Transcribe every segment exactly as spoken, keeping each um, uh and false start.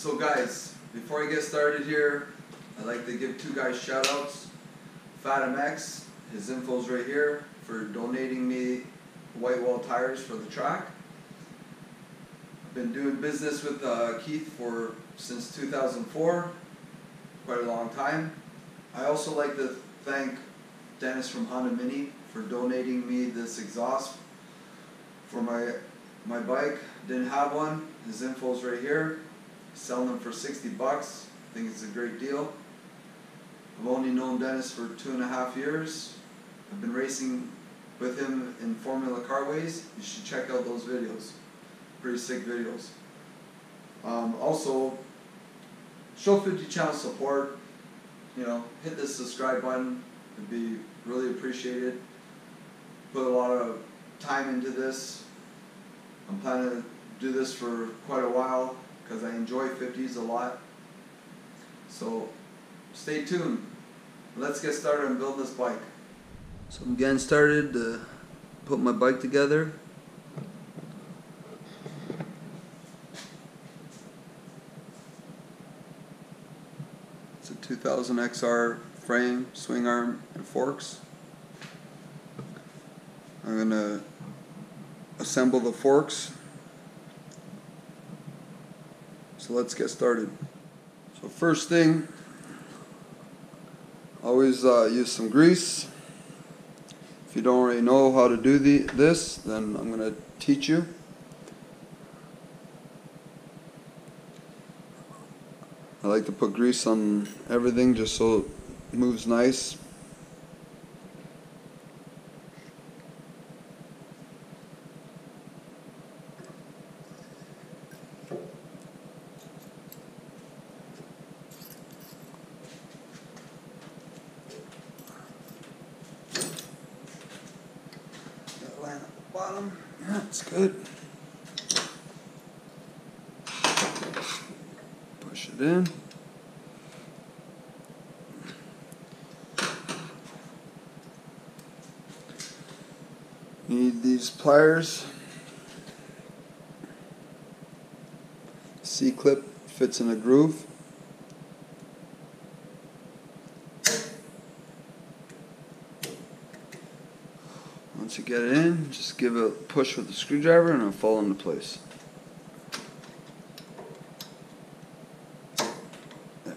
So guys, before I get started here, I'd like to give two guys shout outs. PhatMX, his info's right here, for donating me White Wall tires for the track. I've been doing business with uh, Keith for since two thousand four, quite a long time. I also like to thank Dennis from Honda Mini for donating me this exhaust for my my bike. Didn't have one. His info's right here. Selling them for sixty bucks. I think it's a great deal. I've only known Dennis for two and a half years. I've been racing with him in Formula Carways. You should check out those videos. Pretty sick videos. Um, also, show fifty Channel support. You know, hit this subscribe button. It'd be really appreciated. Put a lot of time into this. I'm planning to do this for quite a while because I enjoy fifties a lot. So stay tuned. Let's get started and build this bike. So I'm getting started to put my bike together. It's a two thousand X R frame, swing arm, and forks. I'm going to assemble the forks. So let's get started. So first thing, always uh, use some grease. If you don't already know how to do the, this, then I'm going to teach you. I like to put grease on everything just so it moves nice. Bottom. That's good. Push it in. Need these pliers. C-clip fits in a groove. Once you get it in, just give it a push with the screwdriver and it'll fall into place. There.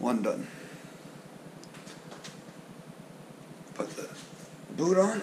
One done. Put the boot on.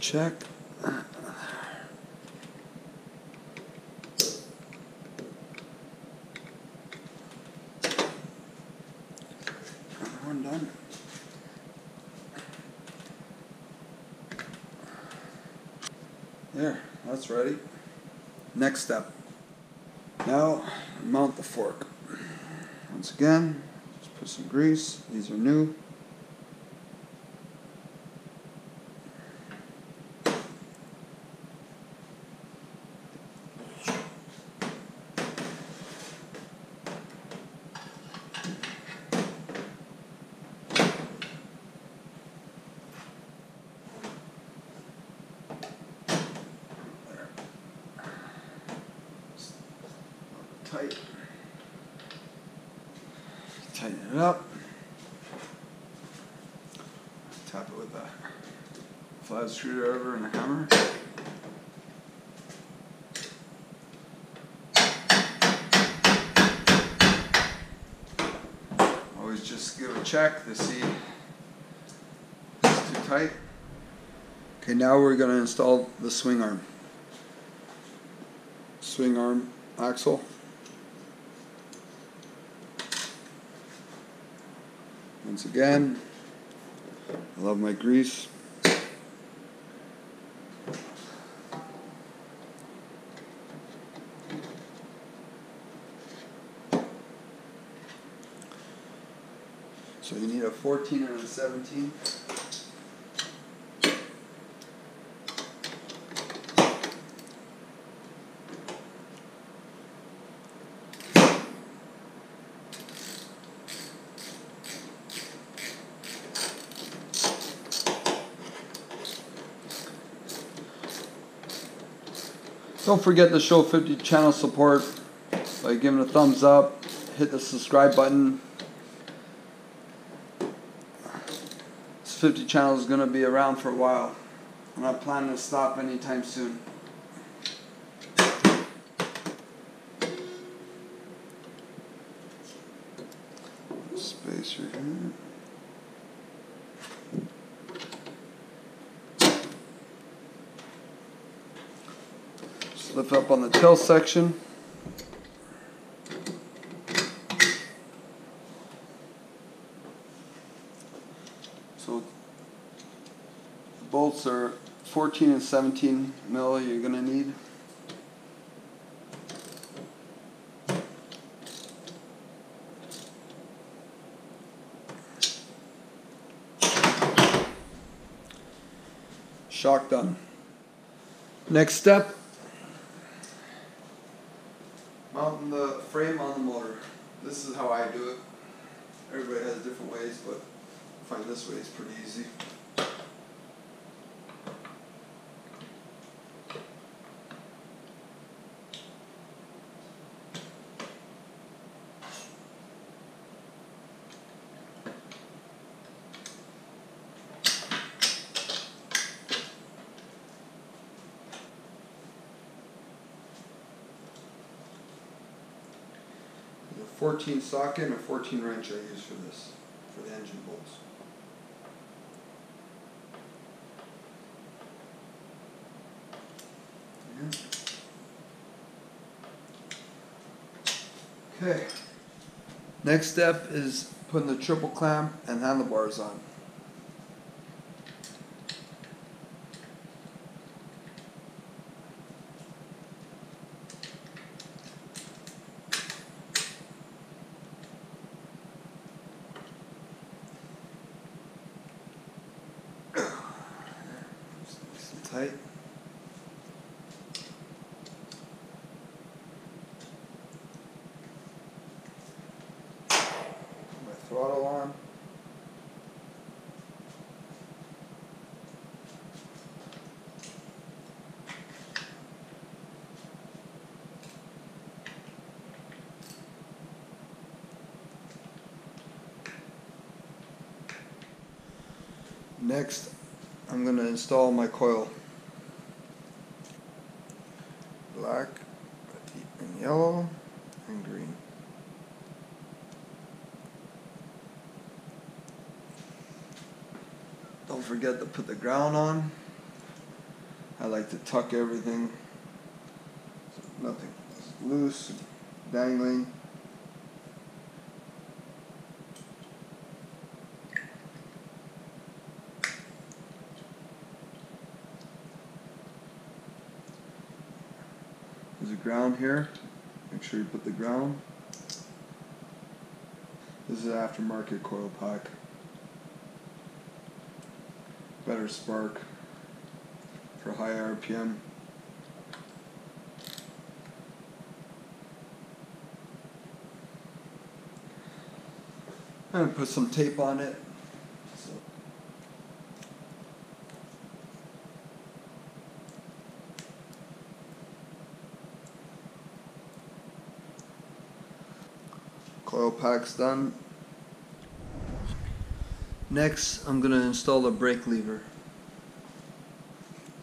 Check. One done. There, that's ready. Next step. Now mount the fork. Once again, just put some grease. These are new. Tight. Tighten it up. Tap it with a flat screwdriver and a hammer. Always just give a check to see if it's too tight. Okay, now we're going to install the swing arm. Swing arm axle. Once again, I love my grease. So you need a fourteen and a seventeen. Don't forget to show fifty channel support by giving a thumbs up, hit the subscribe button. This fifty channel is going to be around for a while. I'm not planning to stop anytime soon. Spacer here. Lift up on the tail section. So the bolts are fourteen and seventeen mil you're going to need. Shock done. Next step, mounting the frame on the motor. This is how I do it. Everybody has different ways, but I find this way is pretty easy. fourteen socket and a fourteen wrench I use for this, for the engine bolts. Okay, next step is putting the triple clamp and handlebars on. Tight. Put my throttle on. Next, I'm going to install my coil. Black and yellow and green. Don't forget to put the ground on. I like to tuck everything so nothing is loose, dangling. There's a ground here. Make sure you put the ground. This is an aftermarket coil pack. Better spark for high R P M. I'm going to put some tape on it. Coil pack's done. Next, I'm going to install the brake lever.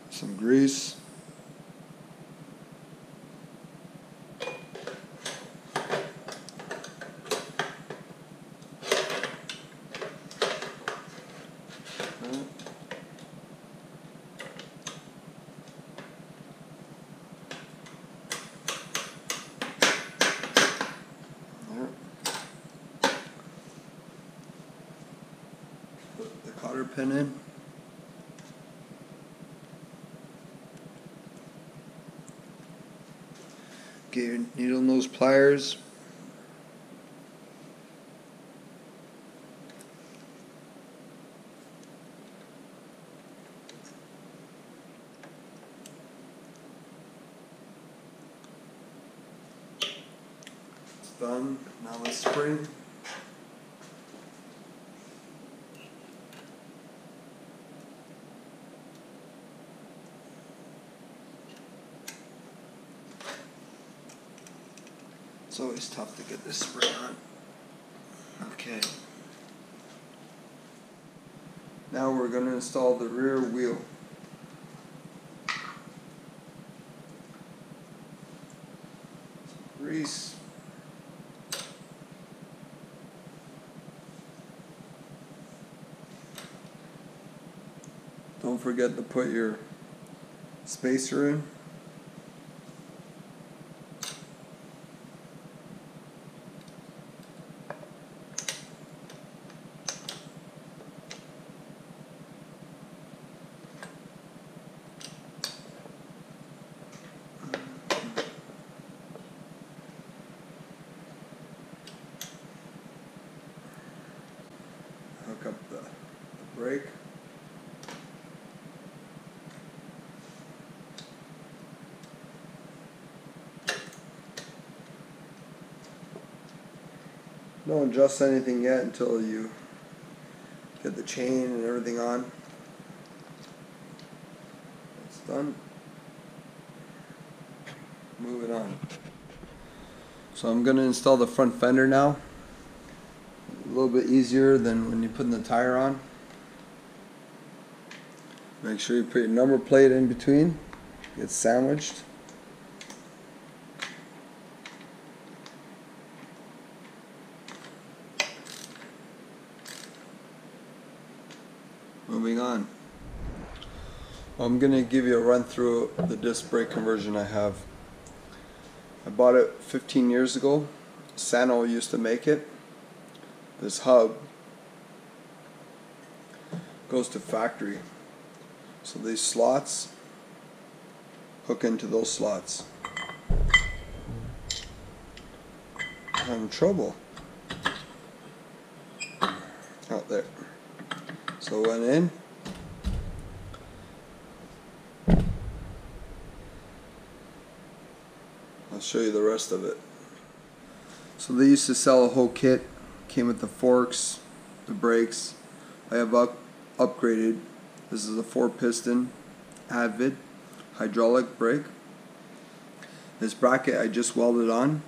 Some grease. Cotter pin in. Get your needle nose pliers. thumb. Now let's spring. It's always tough to get this spring on. Okay. Now we're going to install the rear wheel. Grease. Don't forget to put your spacer in. Hook up the, the brake. Don't adjust anything yet until you get the chain and everything on. It's done. Move it on. So I'm going to install the front fender now. A little bit easier than when you're putting the tire on. Make sure you put your number plate in between. It's sandwiched. Moving on. I'm going to give you a run through the disc brake conversion I have. I bought it fifteen years ago. Sano used to make it. This hub goes to factory, so these slots hook into those slots. I'm having trouble out there, so it went in. I'll show you the rest of it. So they used to sell a whole kit. Came with the forks, the brakes. I have up, upgraded. This is a four piston Avid hydraulic brake. This bracket I just welded on.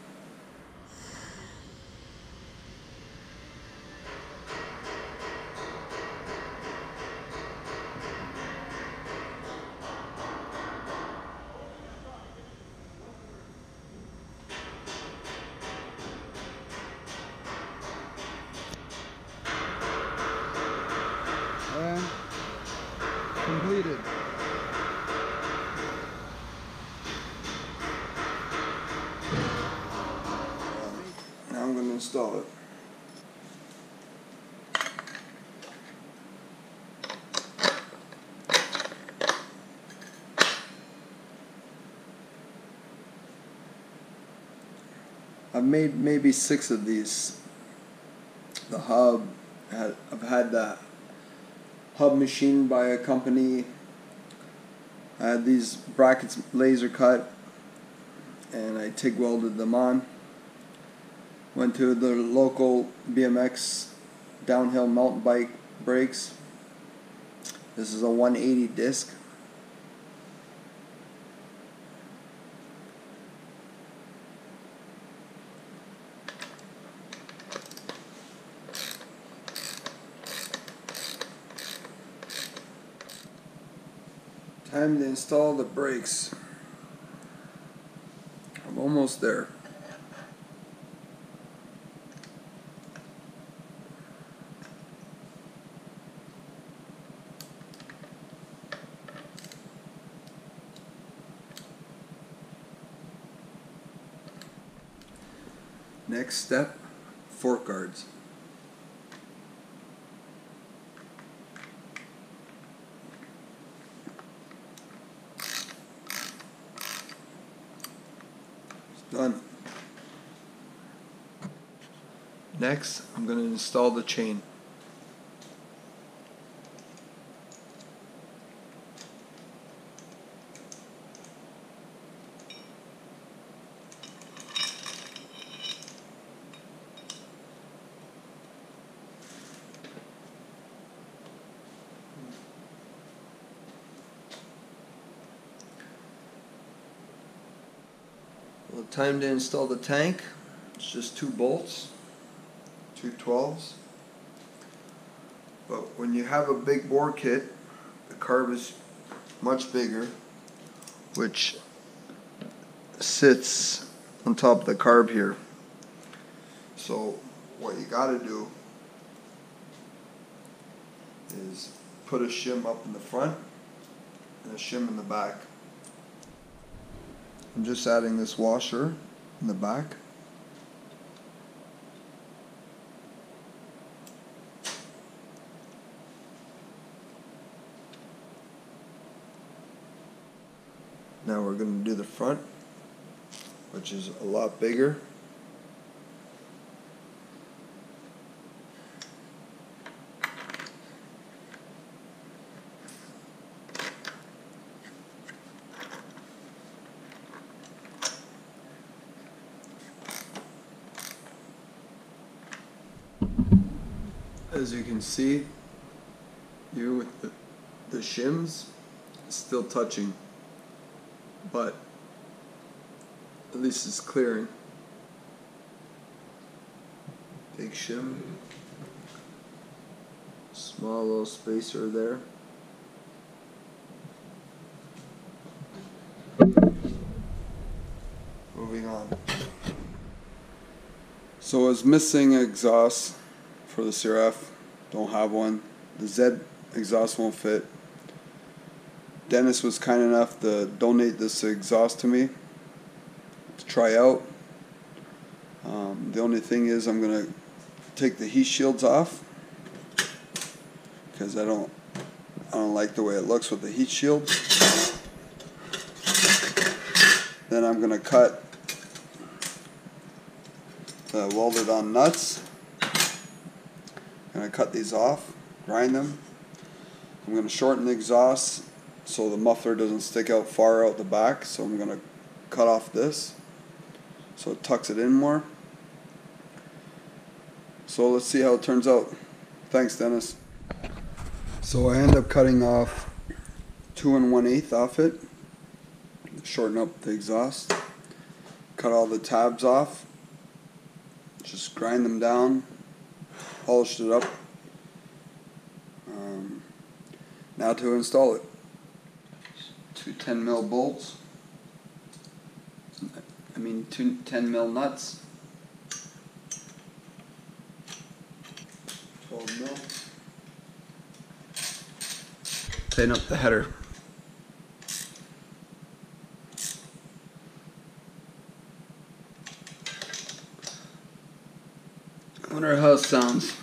Completed. Now I'm going to install it. I've made maybe six of these. The hub, I've had that hub machine by a company. I had these brackets laser cut and I TIG welded them on. Went to the local B M X downhill mountain bike brakes. This is a one eighty disc. Time to install the brakes. I'm almost there. Next step, fork guards. Done. Next, I'm going to install the chain. Time to install the tank. It's just two bolts, two twelves. But when you have a big bore kit, the carb is much bigger, which sits on top of the carb here. So what you got to do is put a shim up in the front and a shim in the back. I'm just adding this washer in the back. Now we're going to do the front, which is a lot bigger. As you can see, here with the, the shims, it's still touching, but at least it's clearing. Big shim, small little spacer there. Moving on. So I was missing exhaust for the C R F. Don't have one. The Z exhaust won't fit. Dennis was kind enough to donate this exhaust to me to try out. Um, the only thing is I'm going to take the heat shields off because I don't, I don't like the way it looks with the heat shields. Then I'm going to cut the welded on nuts. I'm going to cut these off, grind them. I'm going to shorten the exhaust so the muffler doesn't stick out far out the back, so I'm going to cut off this so it tucks it in more. So let's see how it turns out. Thanks, Dennis. So I end up cutting off two and one eighth off it, shorten up the exhaust, cut all the tabs off, just grind them down, polished it up. Um, now to install it. Two ten mil bolts. I mean two ten mil nuts. twelve mil. Tighten up the header. I wonder how it sounds.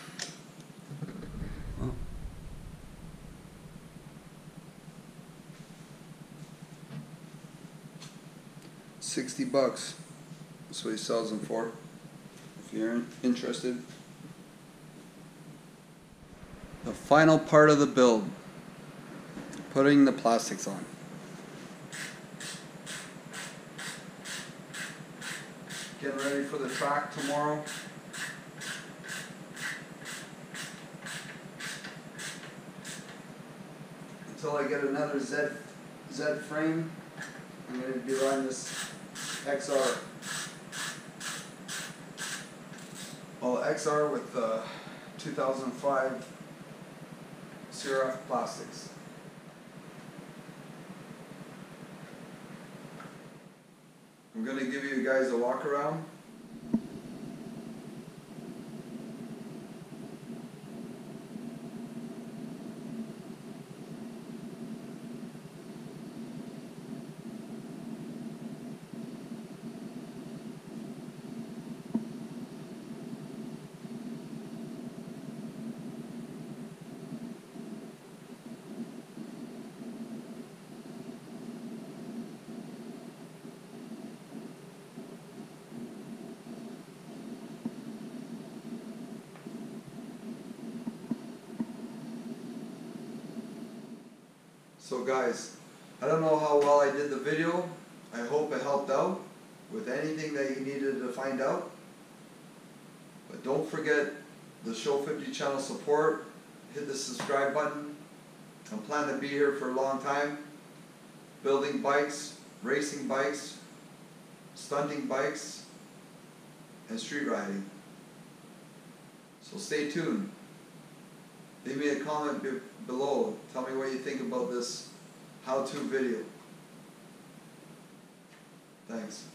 sixty bucks. That's what he sells them for, if you're interested. The final part of the build, putting the plastics on. Get ready for the track tomorrow. Until I get another Z, Z frame, I'm going to be riding this X R. Well, X R with the two thousand five C R F plastics. I'm going to give you guys a walk around. So guys, I don't know how well I did the video. I hope it helped out with anything that you needed to find out. But don't forget the Show fifty channel support. Hit the subscribe button. I plan to be here for a long time, building bikes, racing bikes, stunting bikes, and street riding. So stay tuned. Leave me a comment be below. Tell me what you think about this how-to video. Thanks.